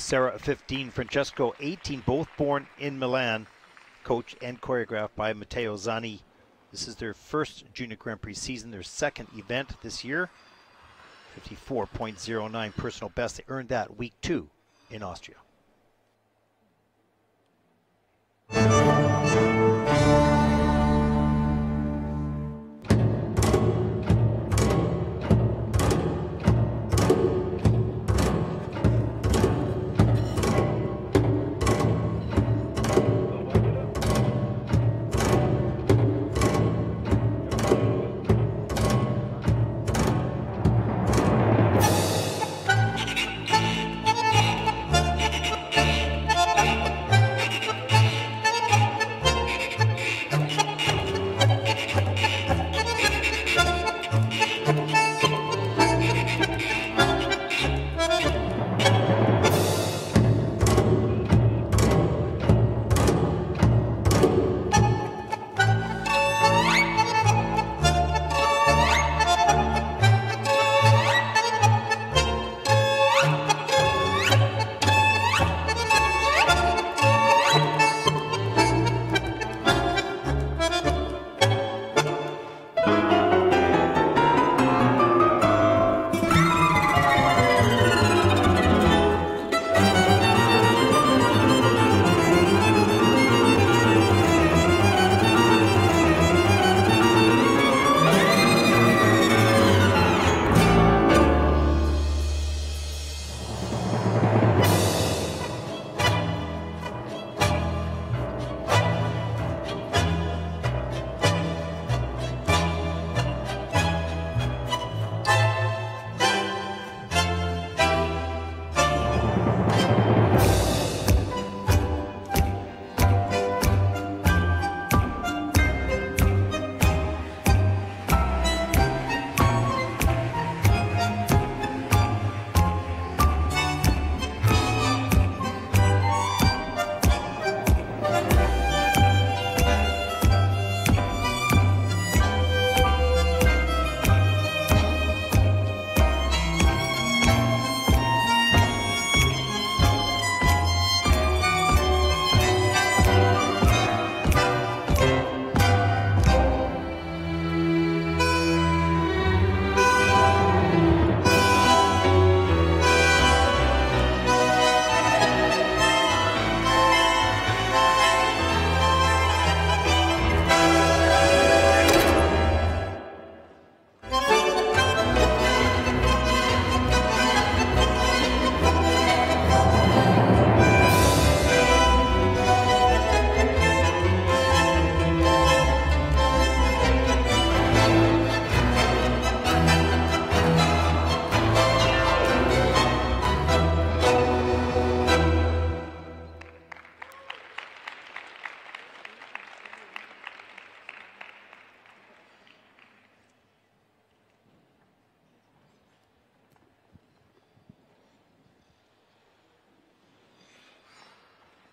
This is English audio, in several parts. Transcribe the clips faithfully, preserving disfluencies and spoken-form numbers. Sara fifteen, Francesco eighteen, both born in Milan, coached and choreographed by Matteo Zani. This is their first Junior Grand Prix season, their second event this year. fifty-four point oh nine personal best. They earned that week two in Austria.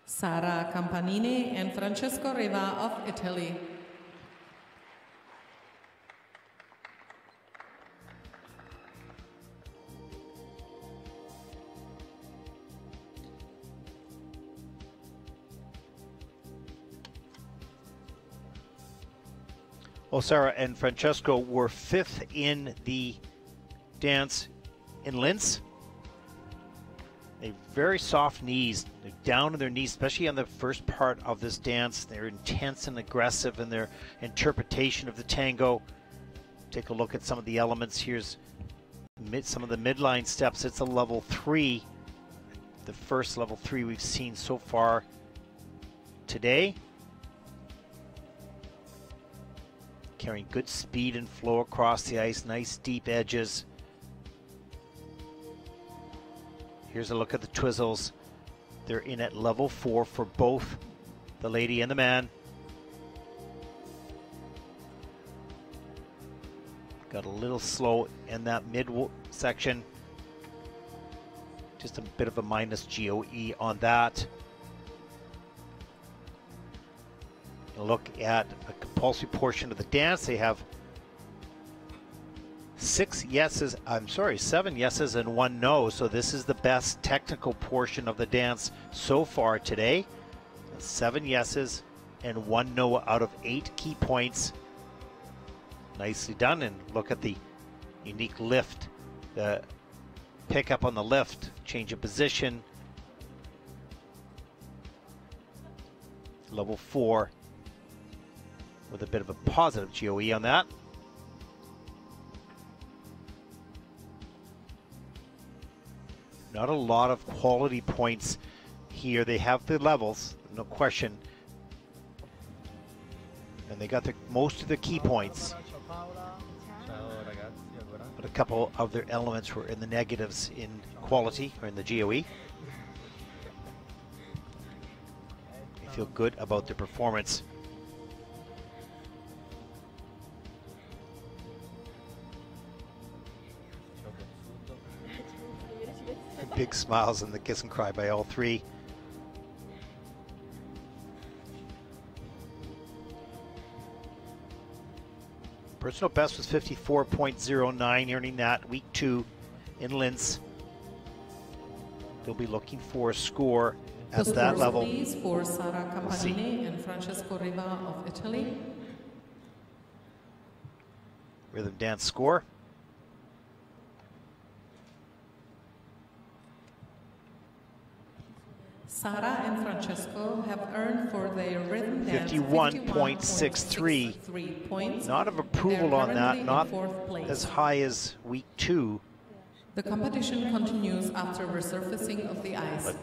Sara Campanini and Francesco Riva of Italy. Well, Sara and Francesco were fifth in the dance in Linz. They have very soft knees. They're down on their knees, especially on the first part of this dance. They're intense and aggressive in their interpretation of the tango. Take a look at some of the elements. Here's mid, some of the midline steps. It's a level three, the first level three we've seen so far today. Carrying good speed and flow across the ice, nice deep edges. Here's a look at the Twizzles. They're in at level four for both the lady and the man. Got a little slow in that mid section. Just a bit of a minus G O E on that. Look at the compulsory portion of the dance. They have six yeses, I'm sorry, seven yeses and one no. So this is the best technical portion of the dance so far today. Seven yeses and one no out of eight key points. Nicely done, and look at the unique lift, the pick up on the lift, change of position. Level four with a bit of a positive G O E on that. Not a lot of quality points here. They have the levels, no question, and they got the most of the key points, but a couple of their elements were in the negatives in quality or in the G O E. They feel good about their performance. Big smiles and the kiss and cry by all three. Personal best was fifty-four point oh nine, earning that week two in Linz. They'll be looking for a score at the that level. Please, for Sara Campanini and Francesco Riva of Italy. Rhythm dance score. Sara and Francesco have earned for their rhythm dance fifty-one point six three points. Not of approval on that, not as high as week two. The competition continues after resurfacing of the ice. But